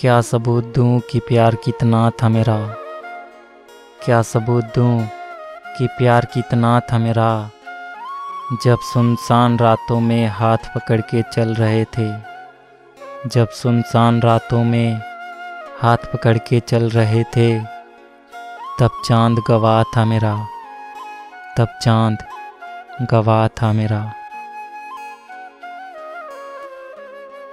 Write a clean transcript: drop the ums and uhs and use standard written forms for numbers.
क्या सबूत दूँ कि प्यार कितना था मेरा, क्या सबूत दूँ कि प्यार कितना था मेरा। जब सुनसान रातों में हाथ पकड़ के चल रहे थे, जब सुनसान रातों में हाथ पकड़ के चल रहे थे, तब चांद गवाह था मेरा, तब चांद गवाह था मेरा।